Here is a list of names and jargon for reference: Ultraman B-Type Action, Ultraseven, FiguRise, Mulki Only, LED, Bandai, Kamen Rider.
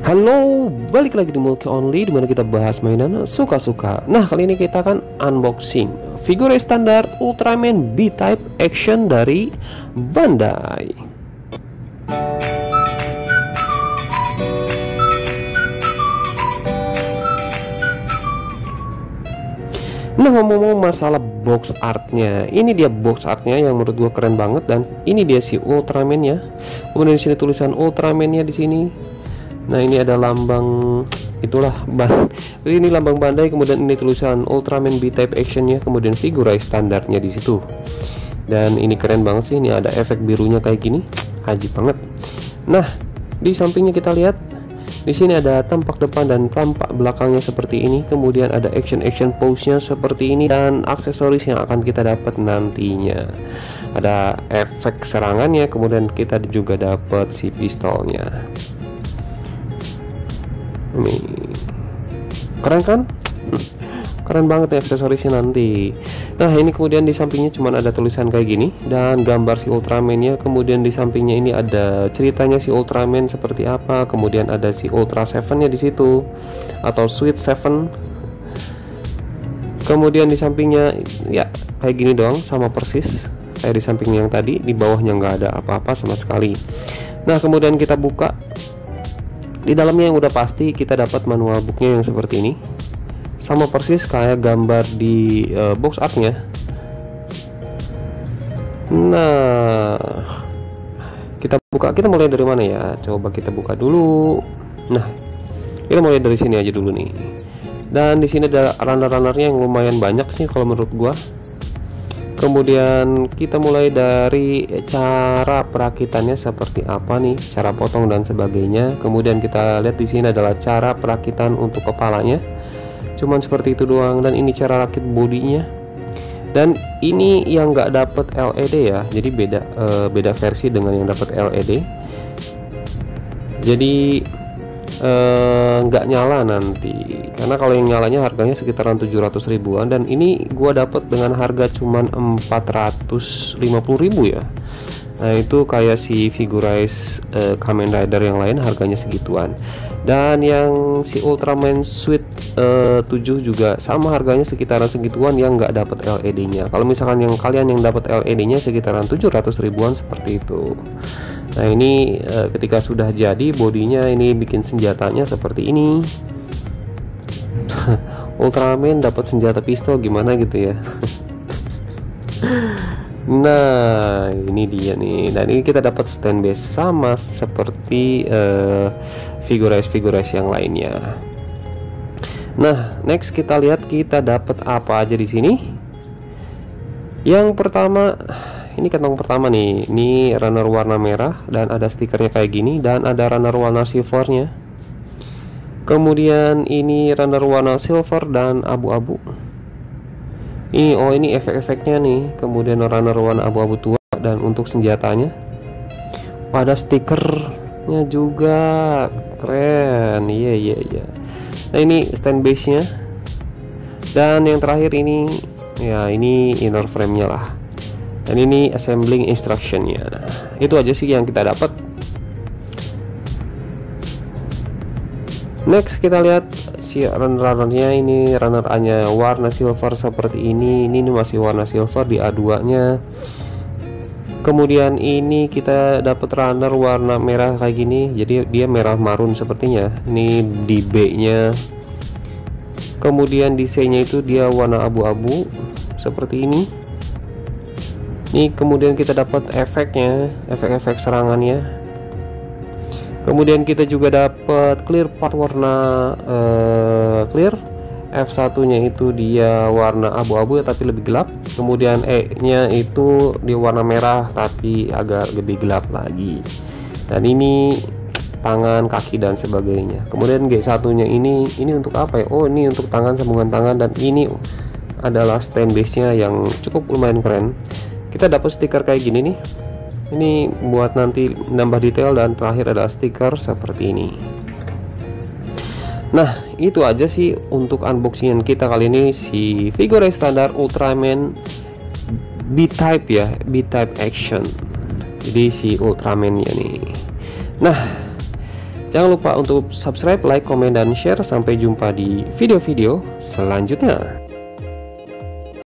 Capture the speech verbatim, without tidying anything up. Halo, balik lagi di Mulki Only, dimana kita bahas mainan suka-suka. Nah, kali ini kita akan unboxing FiguRise standar Ultraman B-Type Action dari Bandai. Nah, ngomong-ngomong masalah box artnya, ini dia box artnya yang menurut gue keren banget, dan ini dia si Ultraman ya. Kemudian di sini tulisan Ultraman-nya di sini. Nah, ini ada lambang itulah ban ini lambang Bandai, kemudian ini tulisan Ultraman B-Type Action-nya, kemudian FiguRise standarnya di situ. Dan ini keren banget sih, ini ada efek birunya kayak gini, ajib banget. Nah, di sampingnya kita lihat di sini ada tampak depan dan tampak belakangnya seperti ini, kemudian ada action-action pose-nya seperti ini, dan aksesoris yang akan kita dapat nantinya. Ada efek serangannya, kemudian kita juga dapat si pistolnya. Nih. Keren kan? Keren banget ya aksesorisnya nanti. Nah, ini kemudian di sampingnya cuman ada tulisan kayak gini dan gambar si Ultraman-nya, kemudian di sampingnya ini ada ceritanya si Ultraman seperti apa, kemudian ada si Ultraseven-nya di situ atau Sweet Seven. Kemudian di sampingnya ya kayak gini doang, sama persis kayak di samping yang tadi, di bawahnya nggak ada apa-apa sama sekali. Nah, kemudian kita buka. Di dalamnya yang udah pasti kita dapat manual booknya yang seperti ini, sama persis kayak gambar di uh, box artnya. Nah, kita buka, kita mulai dari mana ya, coba kita buka dulu. Nah, kita mulai dari sini aja dulu nih. Dan di sini ada runner-runnernya yang lumayan banyak sih kalau menurut gua. Kemudian kita mulai dari cara perakitannya seperti apa nih, cara potong dan sebagainya. Kemudian kita lihat di sini adalah cara perakitan untuk kepalanya, cuman seperti itu doang. Dan ini cara rakit bodinya. Dan ini yang nggak dapet L E D ya, jadi beda eh, beda versi dengan yang dapet L E D. Jadi nggak eh, nyala nanti, karena kalau yang nyalanya harganya sekitaran tujuh ratus ribuan, dan ini gua dapat dengan harga cuman empat ratus lima puluh ribu ya. Nah, itu kayak si FiguRise eh, Kamen Rider yang lain harganya segituan, dan yang si Ultraman Suite eh, tujuh juga sama harganya sekitaran segituan yang nggak dapat L E D-nya. Kalau misalkan yang kalian yang dapat L E D-nya sekitaran tujuh ratus ribuan seperti itu. Nah, ini e, ketika sudah jadi bodinya, ini bikin senjatanya seperti ini. Ultraman dapat senjata pistol gimana gitu ya. Nah, ini dia nih. Dan ini kita dapat stand base sama seperti e, FiguRise-FiguRise yang lainnya. Nah, next kita lihat kita dapat apa aja di sini. Yang pertama, ini kantong pertama nih, ini runner warna merah dan ada stikernya kayak gini, dan ada runner warna silvernya. Kemudian ini runner warna silver dan abu-abu. Ini oh ini efek-efeknya nih. Kemudian runner warna abu-abu tua, dan untuk senjatanya ada stikernya juga, keren. Iya yeah, iya yeah, iya. Yeah. Nah, ini stand base-nya. Dan yang terakhir ini ya ini inner frame-nya lah. Dan ini assembling instruction-nya. Nah, itu aja sih yang kita dapat. Next kita lihat si runner-runnernya, ini runner A nya warna silver seperti ini. Ini, ini masih warna silver di A dua nya. Kemudian ini kita dapat runner warna merah kayak gini, jadi dia merah marun sepertinya. Ini di B nya. Kemudian di C nya itu dia warna abu-abu seperti ini. Ini kemudian kita dapat efeknya, efek-efek serangannya. Kemudian kita juga dapat clear part warna uh, clear. F satu nya itu dia warna abu-abu ya, tapi lebih gelap. Kemudian E nya itu di warna merah tapi agak lebih gelap lagi. Dan ini tangan, kaki dan sebagainya. Kemudian G satu nya ini ini untuk apa ya? Oh, ini untuk tangan, sambungan tangan, dan ini adalah stand base nya yang cukup lumayan keren. Kita dapat stiker kayak gini nih, ini buat nanti nambah detail, dan terakhir ada stiker seperti ini. Nah, itu aja sih untuk unboxingan kita kali ini si FiguRise standar Ultraman B-Type ya, B-Type Action, jadi si Ultraman ya nih. Nah, Jangan lupa untuk subscribe, like, komen, dan share. Sampai jumpa di video-video selanjutnya.